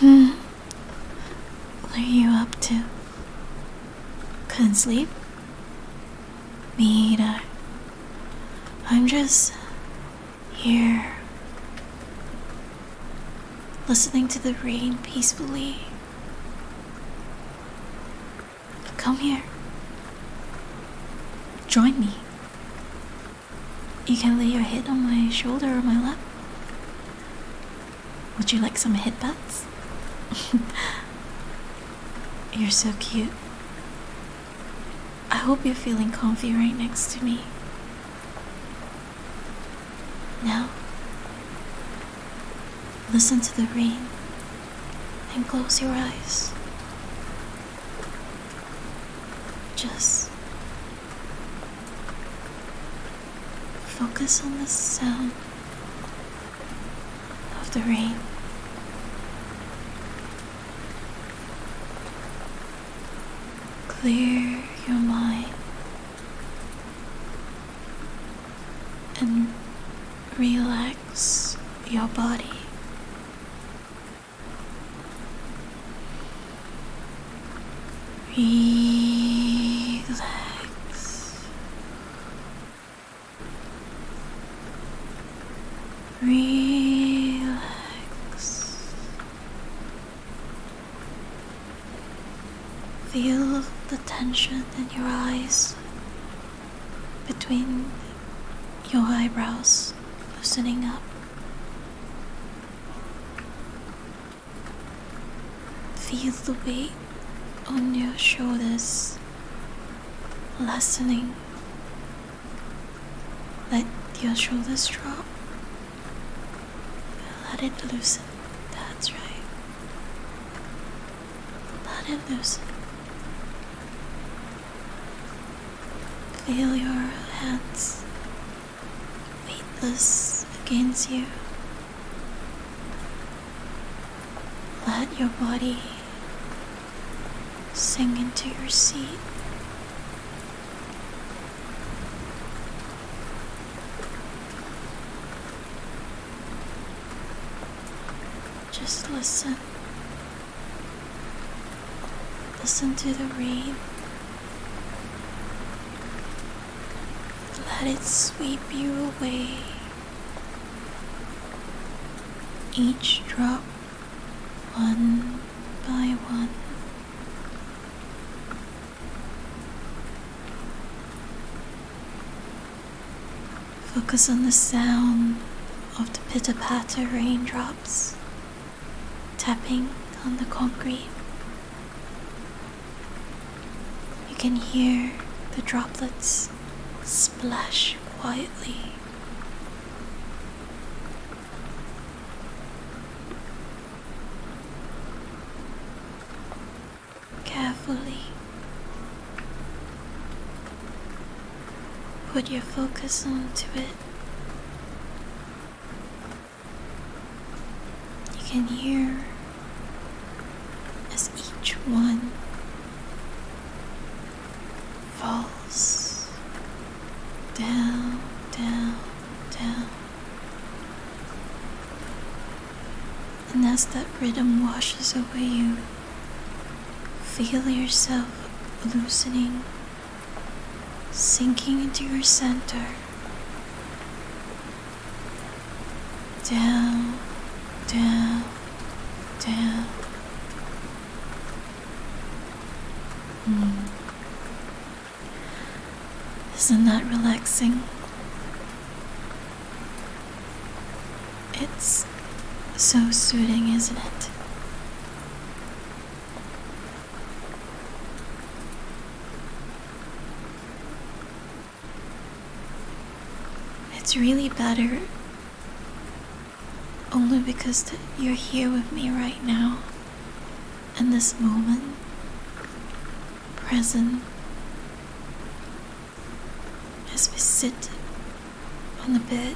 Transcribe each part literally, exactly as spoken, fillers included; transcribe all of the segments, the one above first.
Hmm. What are you up to? Couldn't sleep? Me either. I'm just here, listening to the rain peacefully. Come here. Join me. You can lay your head on my shoulder or my lap. Would you like some headbats? You're so cute. I hope you're feeling comfy right next to me. Now, listen to the rain and close your eyes. Just focus on the sound of the rain. Clear your mind and relax your body. Relax. Relax. Feel the tension in your eyes, between your eyebrows, loosening up. Feel the weight on your shoulders lessening. Let your shoulders drop. Let it loosen. That's right. Let it loosen. Feel your hands weightless against you. Let your body sink into your seat. Just listen. Listen to the rain. Let it sweep you away. Each drop, one by one. Focus on the sound of the pitter-patter raindrops tapping on the concrete. You can hear the droplets splash quietly. Carefully put your focus onto it. You can hear as each one falls down, down, down. And as that rhythm washes over you, feel yourself loosening, sinking into your center. Down, down, down. Mm. Isn't that relaxing? It's so soothing, isn't it? It's really better only because th- you're here with me right now, in this moment, present, as we sit on the bed,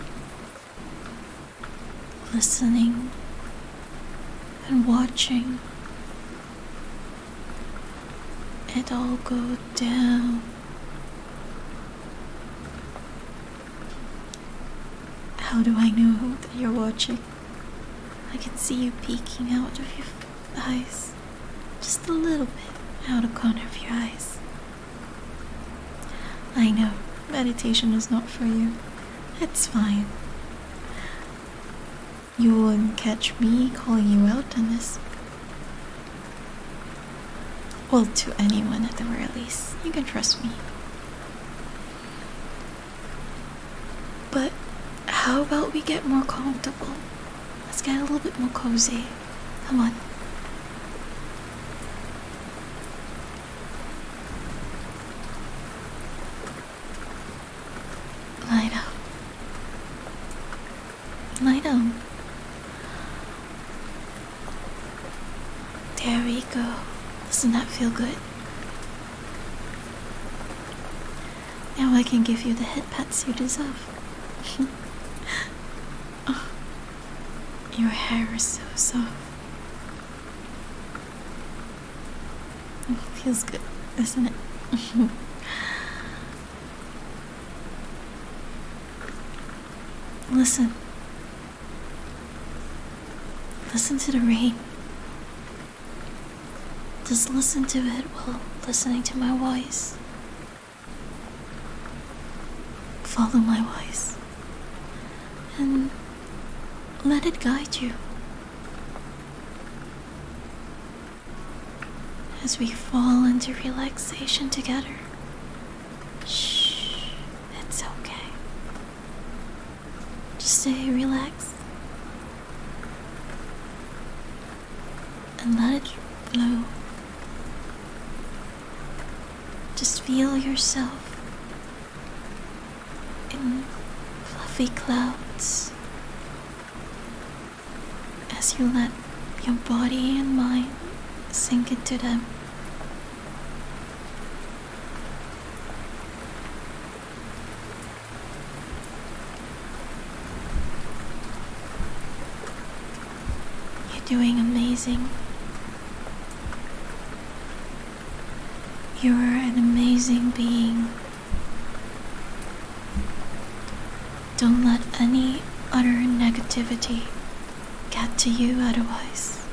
listening and watching it all go down. How do I know that you're watching? I can see you peeking out of your eyes, just a little bit out of corner of your eyes. I know, meditation is not for you. It's fine. You wouldn't catch me calling you out on this. Well, to anyone at the very least, you can trust me. But how about we get more comfortable? Let's get a little bit more cozy. Come on. Lie down. Lie down. There we go. Doesn't that feel good? Now I can give you the head pats you deserve. Oh, your hair is so soft. It feels good, doesn't it? Listen. Listen to the rain. Just listen to it while listening to my voice. Follow my voice. And let it guide you as we fall into relaxation together. Shh, it's okay. Just stay relaxed and let it flow. Just feel yourself in fluffy clouds as you let your body and mind sink into them. You're doing amazing. You're an amazing being. Don't let any other negativity get to you otherwise.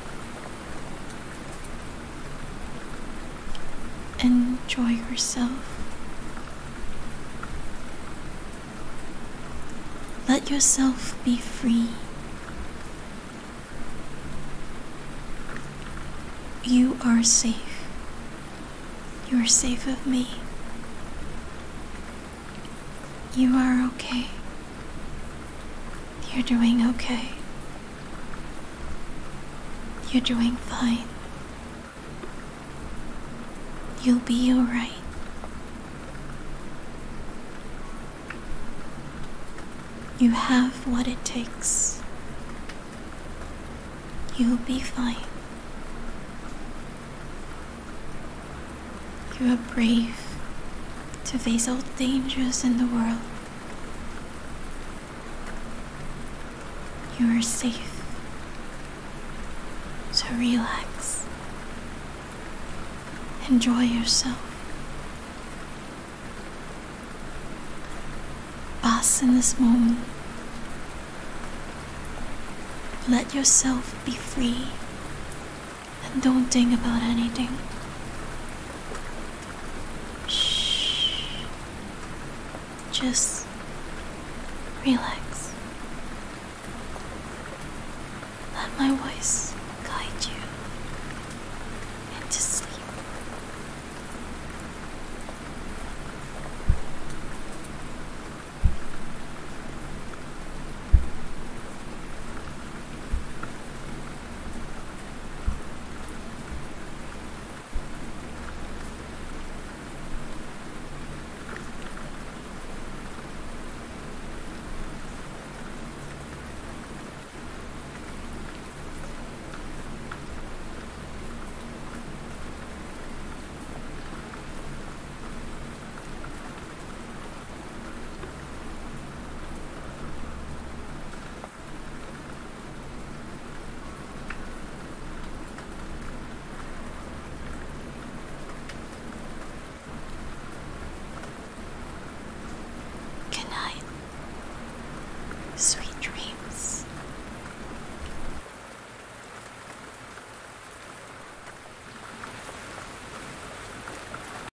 Enjoy yourself. Let yourself be free. You are safe. You are safe with me. You are okay. You're doing okay. You're doing fine. You'll be alright. You have what it takes. You'll be fine. You are brave to face all dangers in the world. You are safe, so relax, enjoy yourself, bask in this moment, let yourself be free, and don't think about anything. Shh, just relax. My voice.